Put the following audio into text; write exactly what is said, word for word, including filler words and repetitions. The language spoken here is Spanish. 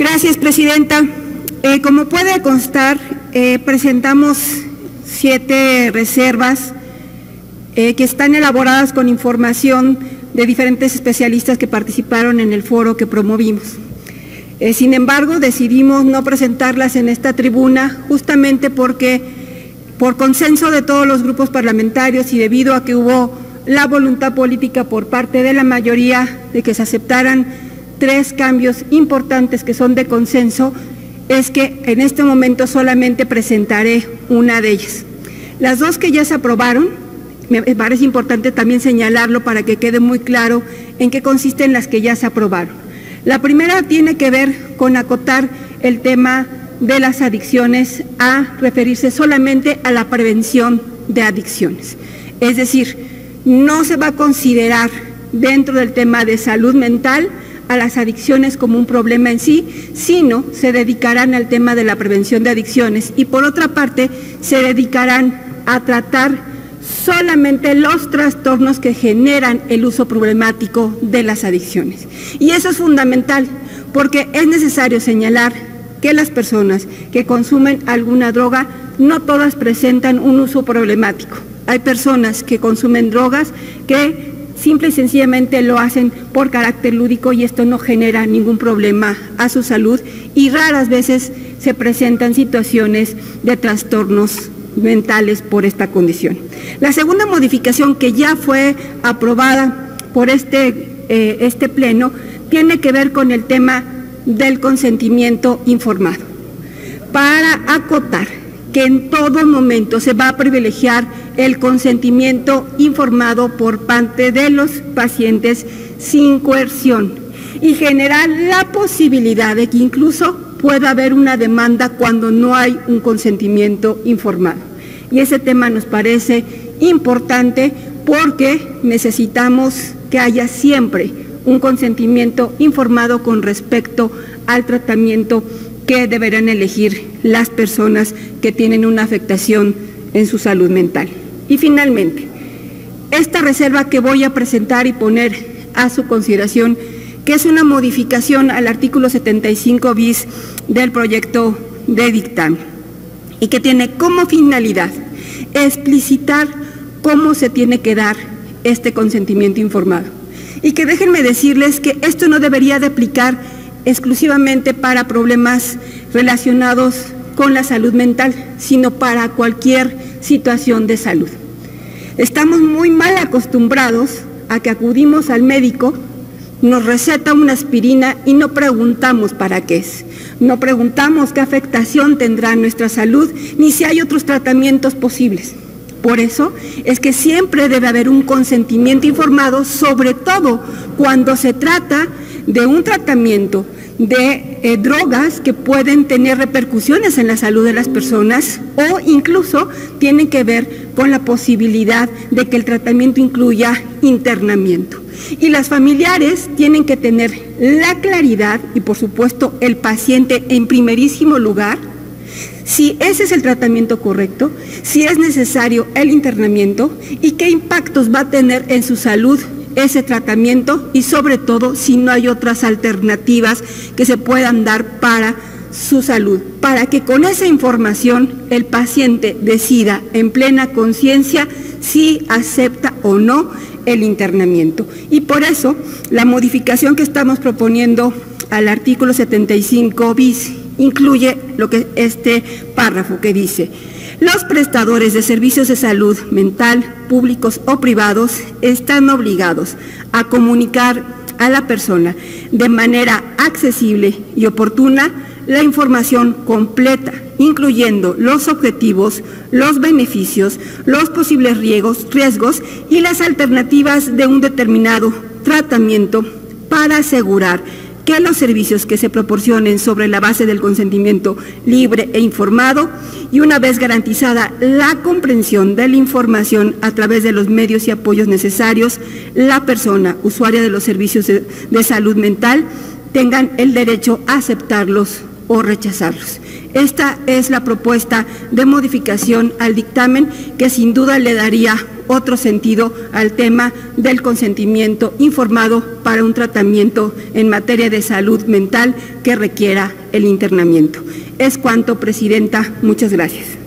Gracias, Presidenta. Eh, como puede constar, eh, presentamos siete reservas eh, que están elaboradas con información de diferentes especialistas que participaron en el foro que promovimos. Eh, sin embargo, decidimos no presentarlas en esta tribuna justamente porque, por consenso de todos los grupos parlamentarios y debido a que hubo la voluntad política por parte de la mayoría de que se aceptaran tres cambios importantes que son de consenso, es que en este momento solamente presentaré una de ellas. Las dos que ya se aprobaron, me parece importante también señalarlo para que quede muy claro en qué consisten las que ya se aprobaron. La primera tiene que ver con acotar el tema de las adicciones a referirse solamente a la prevención de adicciones. Es decir, no se va a considerar dentro del tema de salud mental a las adicciones como un problema en sí, sino se dedicarán al tema de la prevención de adicciones y por otra parte se dedicarán a tratar solamente los trastornos que generan el uso problemático de las adicciones. Y eso es fundamental porque es necesario señalar que las personas que consumen alguna droga no todas presentan un uso problemático. Hay personas que consumen drogas que simple y sencillamente lo hacen por carácter lúdico y esto no genera ningún problema a su salud y raras veces se presentan situaciones de trastornos mentales por esta condición. La segunda modificación que ya fue aprobada por este, eh, este pleno tiene que ver con el tema del consentimiento informado, para acotar que en todo momento se va a privilegiar el consentimiento informado por parte de los pacientes sin coerción y generar la posibilidad de que incluso pueda haber una demanda cuando no hay un consentimiento informado. Y ese tema nos parece importante porque necesitamos que haya siempre un consentimiento informado con respecto al tratamiento que deberán elegir las personas que tienen una afectación en su salud mental. Y finalmente, esta reserva que voy a presentar y poner a su consideración, que es una modificación al artículo setenta y cinco bis del proyecto de dictamen y que tiene como finalidad explicitar cómo se tiene que dar este consentimiento informado. Y que déjenme decirles que esto no debería de aplicar exclusivamente para problemas relacionados con la salud mental, sino para cualquier situación de salud. Estamos muy mal acostumbrados a que acudimos al médico, nos receta una aspirina y no preguntamos para qué es. No preguntamos qué afectación tendrá nuestra salud, ni si hay otros tratamientos posibles. Por eso es que siempre debe haber un consentimiento informado, sobre todo cuando se trata de un tratamiento de eh, drogas que pueden tener repercusiones en la salud de las personas o incluso tienen que ver con la posibilidad de que el tratamiento incluya internamiento. Y las familiares tienen que tener la claridad y por supuesto el paciente en primerísimo lugar, si ese es el tratamiento correcto, si es necesario el internamiento y qué impactos va a tener en su salud ese tratamiento y sobre todo si no hay otras alternativas que se puedan dar para su salud, para que con esa información el paciente decida en plena conciencia si acepta o no el internamiento. Y por eso la modificación que estamos proponiendo al artículo setenta y cinco bis incluye lo que este párrafo que dice: los prestadores de servicios de salud mental, públicos o privados, están obligados a comunicar a la persona de manera accesible y oportuna la información completa, incluyendo los objetivos, los beneficios, los posibles riesgos, riesgos y las alternativas de un determinado tratamiento para asegurar que los servicios que se proporcionen sobre la base del consentimiento libre e informado y una vez garantizada la comprensión de la información a través de los medios y apoyos necesarios, la persona usuaria de los servicios de salud mental tengan el derecho a aceptarlos o rechazarlos. Esta es la propuesta de modificación al dictamen que sin duda le daría otro sentido al tema del consentimiento informado para un tratamiento en materia de salud mental que requiera el internamiento. Es cuanto, Presidenta. Muchas gracias.